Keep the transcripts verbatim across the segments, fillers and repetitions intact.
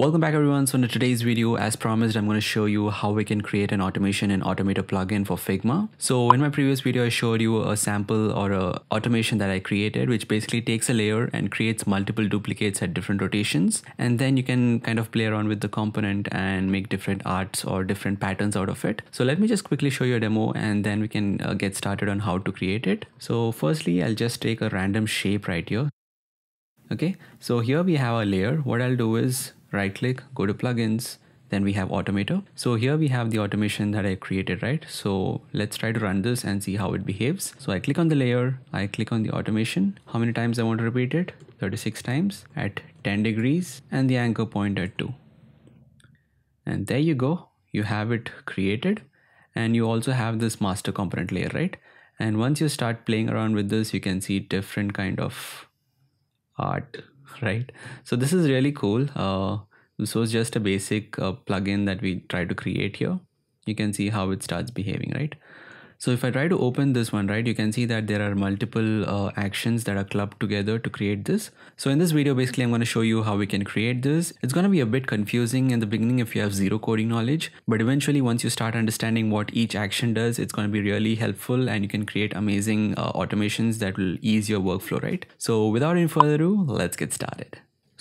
Welcome back everyone. So in today's video, as promised, I'm going to show you how we can create an automation in Automator plugin for Figma. So in my previous video, I showed you a sample or a automation that I created, which basically takes a layer and creates multiple duplicates at different rotations. And then you can kind of play around with the component and make different arts or different patterns out of it. So let me just quickly show you a demo and then we can uh, get started on how to create it. So firstly, I'll just take a random shape right here. Okay, so here we have a layer. What I'll do is right click, go to plugins, then we have Automator. So here we have the automation that I created, right? So let's try to run this and see how it behaves. So I click on the layer, I click on the automation. How many times I want to repeat it? thirty-six times at ten degrees and the anchor point at two. And there you go, you have it created. And you also have this master component layer, right? And once you start playing around with this, you can see different kind of art, right? So this is really cool. Uh, this was just a basic uh, plugin that we tried to create here. You can see how it starts behaving, right? So if I try to open this one, right, you can see that there are multiple uh, actions that are clubbed together to create this. So in this video, basically, I'm going to show you how we can create this. It's going to be a bit confusing in the beginning if you have zero coding knowledge, but eventually once you start understanding what each action does, it's going to be really helpful and you can create amazing uh, automations that will ease your workflow, right? So without any further ado, let's get started.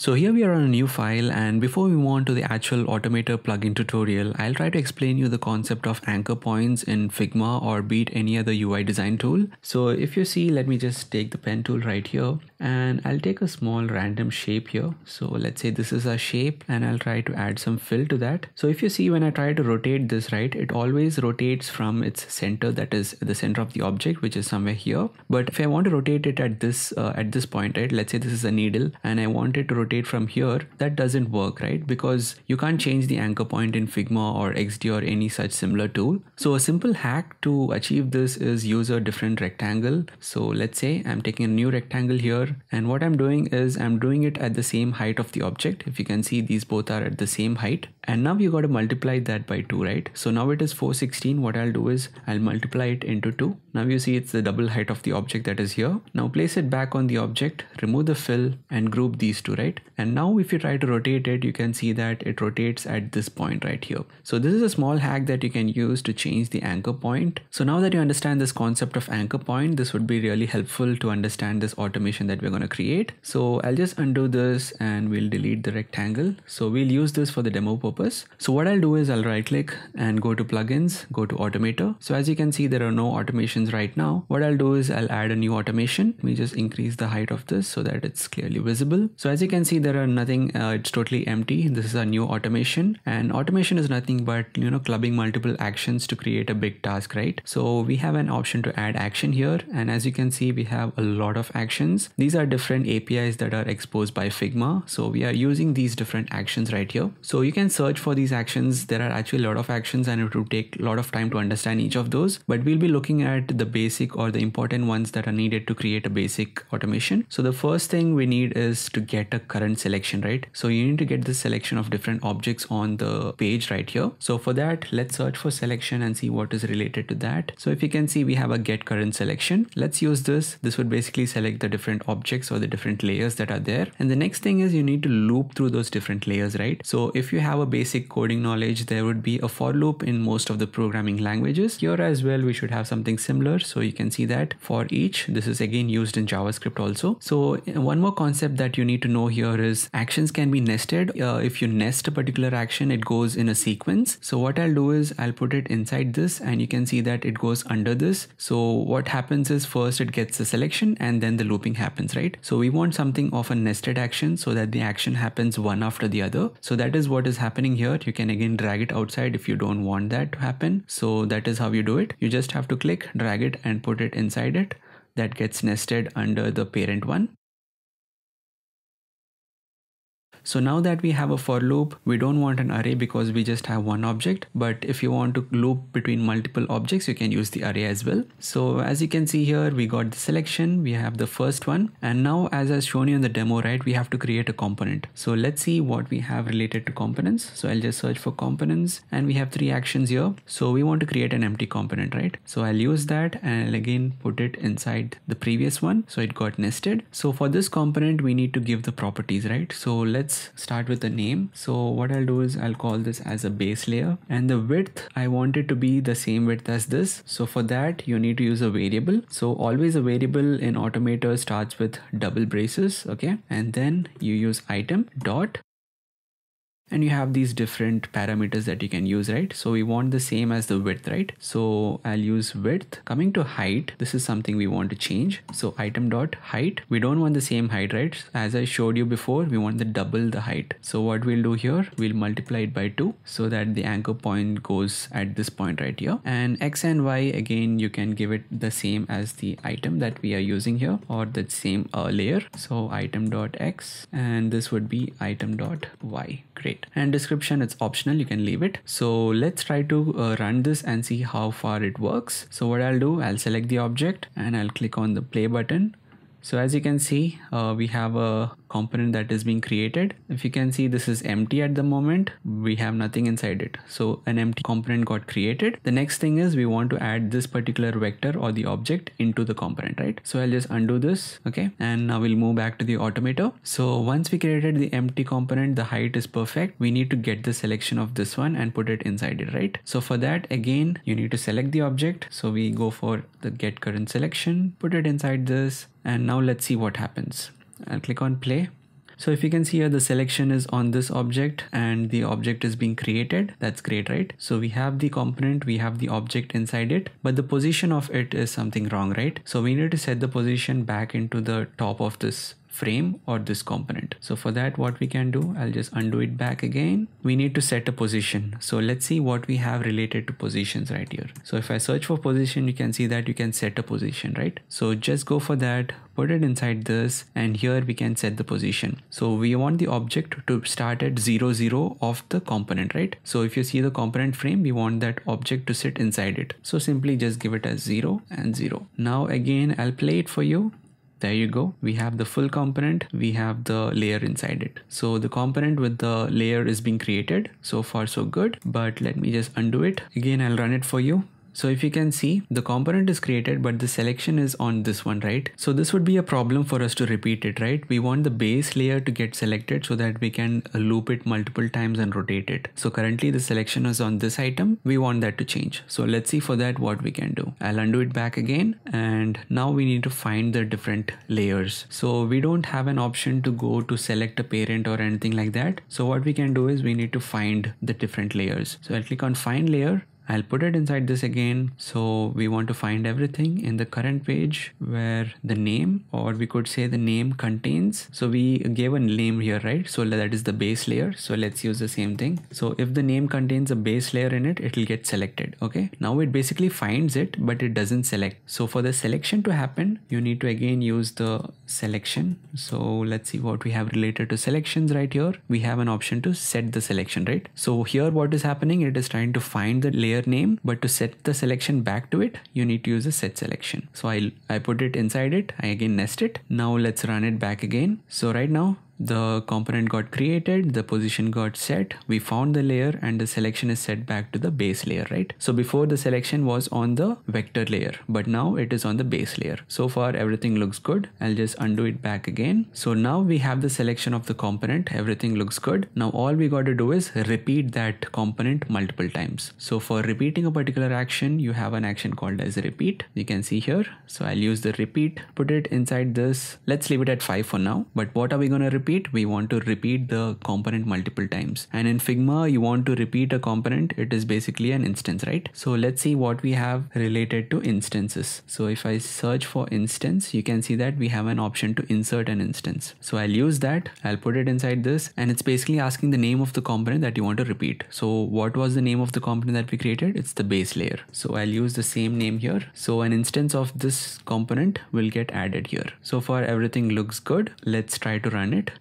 So here we are on a new file, and before we move on to the actual Automator plugin tutorial, I'll try to explain you the concept of anchor points in Figma or be it any other U I design tool. So if you see, let me just take the pen tool right here and I'll take a small random shape here. So let's say this is a shape and I'll try to add some fill to that. So if you see, when I try to rotate this, right, it always rotates from its center, that is the center of the object, which is somewhere here. But if I want to rotate it at this, uh, at this point, right, let's say this is a needle and I want it to rotate from here, that doesn't work, right? Because you can't change the anchor point in Figma or X D or any such similar tool. So a simple hack to achieve this is use a different rectangle. So let's say I'm taking a new rectangle here, and what I'm doing is I'm doing it at the same height of the object. If you can see, these both are at the same height, and now you got to multiply that by two, right? So now it is four sixteen. What I'll do is I'll multiply it into two. Now you see it's the double height of the object that is here. Now place it back on the object, remove the fill and group these two, right? And now if you try to rotate it, you can see that it rotates at this point right here. So this is a small hack that you can use to change the anchor point. So now that you understand this concept of anchor point, this would be really helpful to understand this automation that we're going to create. So I'll just undo this and we'll delete the rectangle. So we'll use this for the demo purpose. So what I'll do is I'll right click and go to plugins, go to Automator. So as you can see, there are no automations right now. What I'll do is I'll add a new automation. Let me just increase the height of this so that it's clearly visible. So as you can see, there are nothing, uh, it's totally empty. This is a new automation, and automation is nothing but, you know, clubbing multiple actions to create a big task, right? So we have an option to add action here, and as you can see, we have a lot of actions. These are different A P Is that are exposed by Figma, so we are using these different actions right here. So you can search for these actions. There are actually a lot of actions and it will take a lot of time to understand each of those, but we'll be looking at the basic or the important ones that are needed to create a basic automation. So the first thing we need is to get a current selection, right? So you need to get the selection of different objects on the page right here. So for that, let's search for selection and see what is related to that. So if you can see, we have a get current selection. Let's use this. This would basically select the different objects or the different layers that are there. And the next thing is you need to loop through those different layers, right? So if you have a basic coding knowledge, there would be a for loop in most of the programming languages. Here as well, we should have something similar. So you can see that for each, this is again used in JavaScript also. So one more concept that you need to know here Here is actions can be nested. Uh, if you nest a particular action, it goes in a sequence. So what I'll do is I'll put it inside this, and you can see that it goes under this. So what happens is first it gets the selection and then the looping happens, right? So we want something of a nested action so that the action happens one after the other. So that is what is happening here. You can again drag it outside if you don't want that to happen. So that is how you do it. You just have to click, drag it and put it inside it. That gets nested under the parent one. So now that we have a for loop, we don't want an array because we just have one object. But if you want to loop between multiple objects, you can use the array as well. So as you can see here, we got the selection, we have the first one. And now as I've shown you in the demo, right, we have to create a component. So let's see what we have related to components. So I'll just search for components and we have three actions here. So we want to create an empty component, right? So I'll use that and I'll again put it inside the previous one. So it got nested. So for this component, we need to give the properties, right? So let's let's start with the name. So what I'll do is I'll call this as a base layer, and the width, I want it to be the same width as this. So for that you need to use a variable. So always a variable in Automator starts with double braces, okay, and then you use item dot. And you have these different parameters that you can use, right? So we want the same as the width, right? So I'll use width. Coming to height, this is something we want to change. So item dot height, we don't want the same height, right? As I showed you before, we want the double the height. So what we'll do here, we'll multiply it by two so that the anchor point goes at this point right here. And X and Y, again, you can give it the same as the item that we are using here, or that same uh, layer. So item dot X, and this would be item dot Y. Great. And description, it's optional, you can leave it. So let's try to uh, run this and see how far it works. So what I'll do, I'll select the object and I'll click on the play button. So as you can see, uh, we have a component that is being created. If you can see, this is empty at the moment. We have nothing inside it. So an empty component got created. The next thing is we want to add this particular vector or the object into the component, right? So I'll just undo this. Okay. And now we'll move back to the Automator. So once we created the empty component, the height is perfect. We need to get the selection of this one and put it inside it, right? So for that, again, you need to select the object. So we go for the get current selection, put it inside this. And now let's see what happens. I'll click on play. So if you can see here, the selection is on this object and the object is being created. That's great, right? So we have the component, we have the object inside it, but the position of it is something wrong, right? So we need to set the position back into the top of this frame or this component. So for that, what we can do, I'll just undo it back again. We need to set a position. So let's see what we have related to positions right here. So if I search for position, you can see that you can set a position, right? So just go for that, put it inside this, and here we can set the position. So we want the object to start at zero zero of the component, right? So if you see the component frame, we want that object to sit inside it. So simply just give it as zero and zero. Now again, I'll play it for you. There you go. We have the full component. We have the layer inside it. So the component with the layer is being created. So far, so good. But let me just undo it. Again, I'll run it for you. So if you can see, the component is created, but the selection is on this one, right? So this would be a problem for us to repeat it, right? We want the base layer to get selected so that we can loop it multiple times and rotate it. So currently the selection is on this item. We want that to change. So let's see for that what we can do. I'll undo it back again. And now we need to find the different layers. So we don't have an option to go to select a parent or anything like that. So what we can do is we need to find the different layers. So I'll click on find layer. I'll put it inside this again. So we want to find everything in the current page where the name, or we could say the name contains. So we gave a name here, right? So that is the base layer. So let's use the same thing. So if the name contains a base layer in it, it will get selected. Okay. Now it basically finds it, but it doesn't select. So for the selection to happen, you need to again use the selection. So let's see what we have related to selections right here. We have an option to set the selection, right? So here what is happening, it is trying to find the layer name, but to set the selection back to it, you need to use a set selection. So I I put it inside it. I again nest it. Now let's run it back again. So right now the component got created, the position got set, we found the layer, and the selection is set back to the base layer, right? So before the selection was on the vector layer, but now it is on the base layer. So far everything looks good. I'll just undo it back again. So now we have the selection of the component. Everything looks good. Now all we got to do is repeat that component multiple times. So for repeating a particular action, you have an action called as repeat. You can see here. So I'll use the repeat, put it inside this. Let's leave it at five for now. But what are we going to repeat? We want to repeat the component multiple times, and in Figma you want to repeat a component, it is basically an instance, right? So let's see what we have related to instances. So if I search for instance, you can see that we have an option to insert an instance. So I'll use that, I'll put it inside this, and it's basically asking the name of the component that you want to repeat. So what was the name of the component that we created? It's the base layer. So I'll use the same name here. So an instance of this component will get added here. So far everything looks good. Let's try to run it.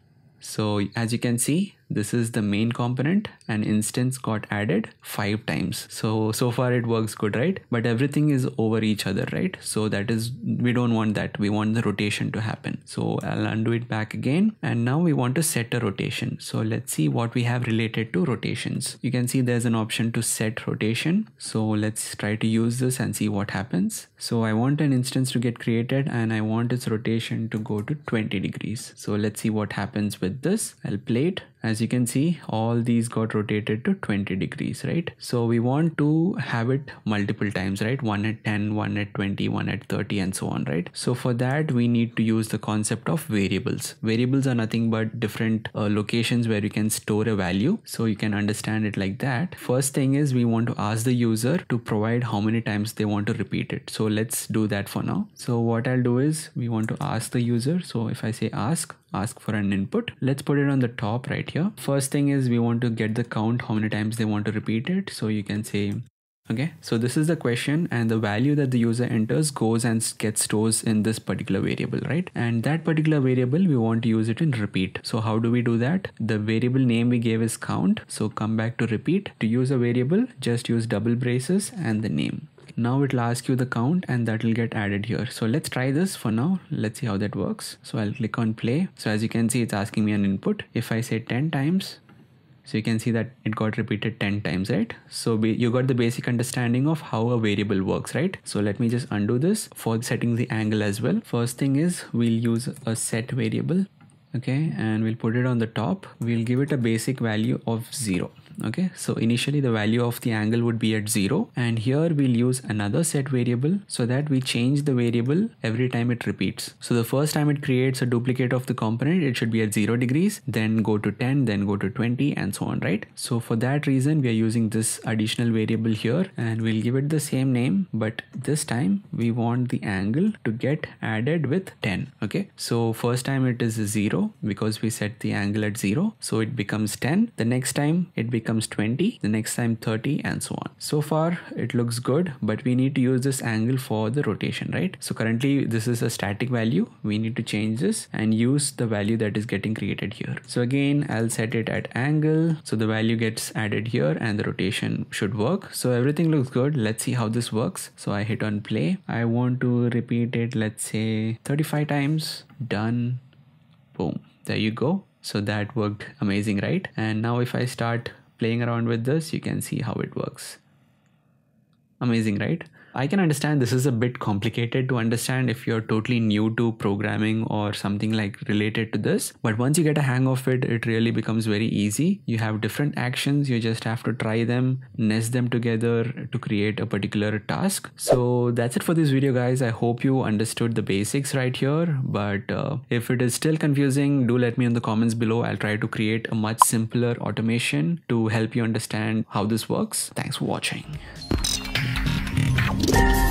So as you can see, This is the main component, and instance got added five times. So, so far it works good, right? But everything is over each other, right? So that is, we don't want that. We want the rotation to happen. So I'll undo it back again. And now we want to set a rotation. So let's see what we have related to rotations. You can see there's an option to set rotation. So let's try to use this and see what happens. So I want an instance to get created and I want its rotation to go to twenty degrees. So let's see what happens with this. I'll play it. As you can see, all these got rotated to twenty degrees, right? So we want to have it multiple times, right? One at ten, one at twenty, one at thirty, and so on, right? So for that, we need to use the concept of variables. Variables are nothing but different uh, locations where you can store a value. So you can understand it like that. First thing is we want to ask the user to provide how many times they want to repeat it. So let's do that for now. So what I'll do is we want to ask the user. So if I say ask, ask for an input. Let's put it on the top right here. First thing is we want to get the count, how many times they want to repeat it. So you can say, okay, so this is the question, and the value that the user enters goes and gets stores in this particular variable, right? And that particular variable, we want to use it in repeat. So how do we do that? The variable name we gave is count. So come back to repeat. To use a variable, just use double braces and the name. Now it'll ask you the count and that will get added here. So let's try this for now. Let's see how that works. So I'll click on play. So as you can see, it's asking me an input. If I say ten times, so you can see that it got repeated ten times, right? So we, you got the basic understanding of how a variable works, right? So let me just undo this for setting the angle as well. First thing is we'll use a set variable. Okay, and we'll put it on the top. We'll give it a basic value of zero. Okay, so initially the value of the angle would be at zero, and here we'll use another set variable so that we change the variable every time it repeats. So the first time it creates a duplicate of the component, it should be at zero degrees, then go to ten, then go to twenty, and so on, right? So for that reason, we are using this additional variable here, and we'll give it the same name, but this time we want the angle to get added with ten. Okay, so first time it is zero because we set the angle at zero, so it becomes ten. The next time it becomes twenty, the next time thirty, and so on. So far it looks good, but we need to use this angle for the rotation, right? So currently this is a static value. We need to change this and use the value that is getting created here. So again, I'll set it at angle. So the value gets added here and the rotation should work. So everything looks good. Let's see how this works. So I hit on play. I want to repeat it, let's say thirty-five times. Done. Boom. There you go. So that worked amazing, right? And now if I start playing around with this, you can see how it works. Amazing, right? I can understand this is a bit complicated to understand if you're totally new to programming or something like related to this. But once you get a hang of it, it really becomes very easy. You have different actions. You just have to try them, nest them together to create a particular task. So that's it for this video, guys. I hope you understood the basics right here. But uh, if it is still confusing, do let me in the comments below. I'll try to create a much simpler automation to help you understand how this works. Thanks for watching. We'll be right back.